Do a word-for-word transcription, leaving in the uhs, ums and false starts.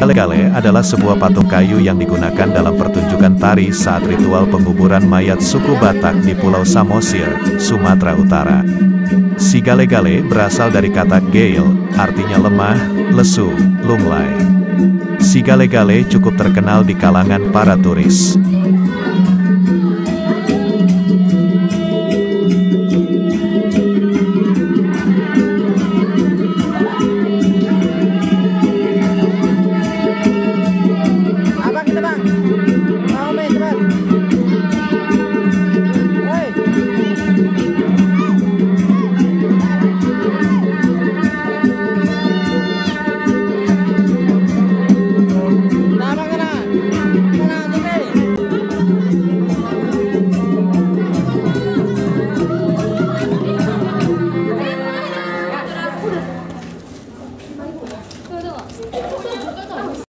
Sigale-gale adalah sebuah patung kayu yang digunakan dalam pertunjukan tari saat ritual penguburan mayat suku Batak di Pulau Samosir, Sumatera Utara. Sigale-gale berasal dari kata gale, artinya lemah, lesu, lunglai. Sigale-gale cukup terkenal di kalangan para turis.